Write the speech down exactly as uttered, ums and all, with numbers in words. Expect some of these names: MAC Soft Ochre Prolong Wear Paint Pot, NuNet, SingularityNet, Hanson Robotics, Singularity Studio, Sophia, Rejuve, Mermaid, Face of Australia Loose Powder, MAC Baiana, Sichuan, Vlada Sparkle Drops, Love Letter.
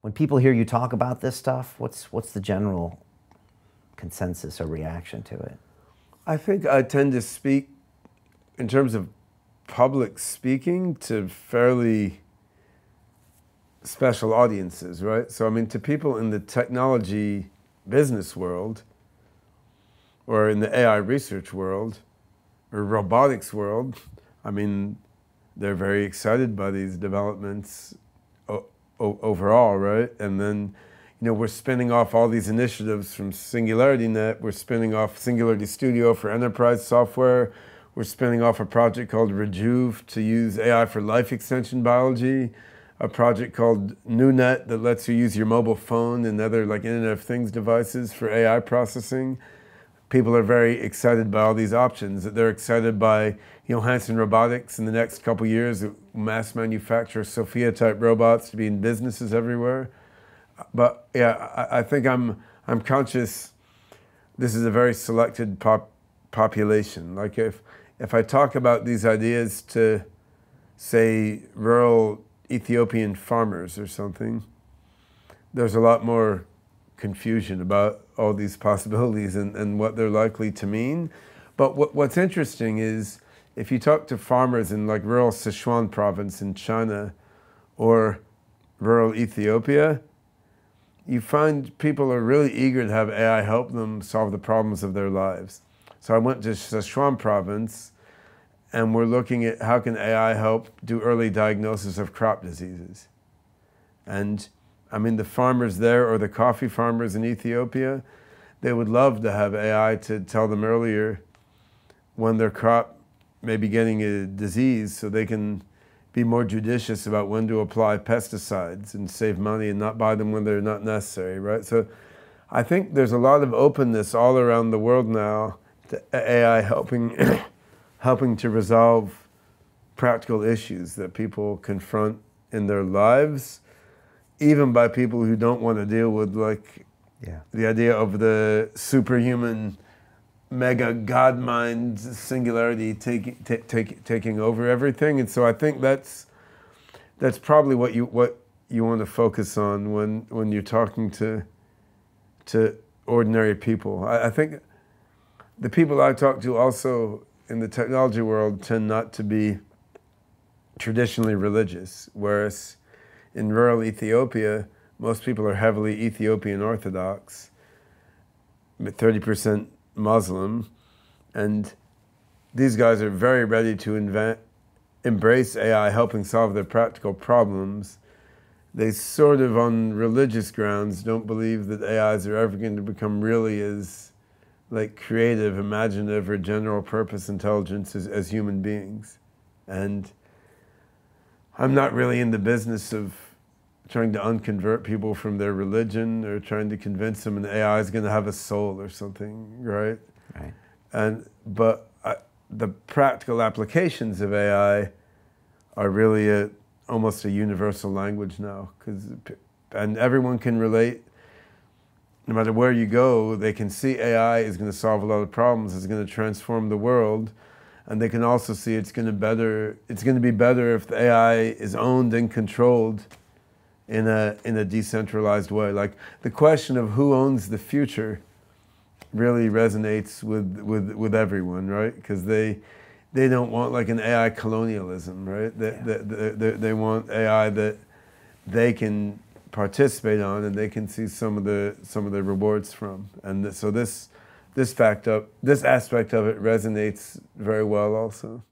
When people hear you talk about this stuff, what's, what's the general consensus or reaction to it? I think I tend to speak, in terms of public speaking, to fairly special audiences, right? So, I mean, to people in the technology business world, or in the A I research world, or robotics world, I mean, they're very excited by these developments o o overall, right? And then, you know, we're spinning off all these initiatives from SingularityNet. We're spinning off Singularity Studio for enterprise software. We're spinning off a project called Rejuve to use A I for life extension biology, a project called NuNet that lets you use your mobile phone and other, like, Internet of Things devices for A I processing. People are very excited by all these options. They're excited by, you know, Hanson Robotics in the next couple of years, mass manufacture Sophia type robots to be in businesses everywhere. But yeah, I, I think I'm I'm conscious. This is a very selected pop population. Like if if I talk about these ideas to, say, rural Ethiopian farmers or something, there's a lot more confusion about all these possibilities and, and what they're likely to mean. But what, what's interesting is if you talk to farmers in like rural Sichuan province in China or rural Ethiopia, you find people are really eager to have A I help them solve the problems of their lives. So I went to Sichuan province and we're looking at how can A I help do early diagnosis of crop diseases. And I mean, the farmers there, or the coffee farmers in Ethiopia, they would love to have A I to tell them earlier when their crop may be getting a disease so they can be more judicious about when to apply pesticides and save money and not buy them when they're not necessary, right? So I think there's a lot of openness all around the world now to A I helping, helping to resolve practical issues that people confront in their lives, even by people who don't want to deal with, like, yeah, the idea of the superhuman mega god mind singularity take, take, take, taking over everything. And so I think that's that's probably what you what you want to focus on when when you're talking to to ordinary people. I, I think the people I talk to also in the technology world tend not to be traditionally religious, whereas in rural Ethiopia, most people are heavily Ethiopian Orthodox, thirty percent Muslim, and these guys are very ready to invent, embrace A I helping solve their practical problems. They sort of, on religious grounds, don't believe that A Is are ever going to become really as like creative, imaginative, or general purpose intelligence as, as human beings. And I'm not really in the business of trying to unconvert people from their religion or trying to convince them an A I is going to have a soul or something, right? Right. And but I, the practical applications of A I are really a, almost a universal language now, 'cause, and everyone can relate. No matter where you go, they can see A I is going to solve a lot of problems. It's going to transform the world. And they can also see it's going to better. It's going to be better if the A I is owned and controlled in a in a decentralized way. Like the question of who owns the future really resonates with with with everyone, right? Because they they don't want like an A I colonialism, right? They, yeah. they, they, they want A I that they can participate on and they can see some of the some of the rewards from. And so this. This fact up, this aspect of it resonates very well also.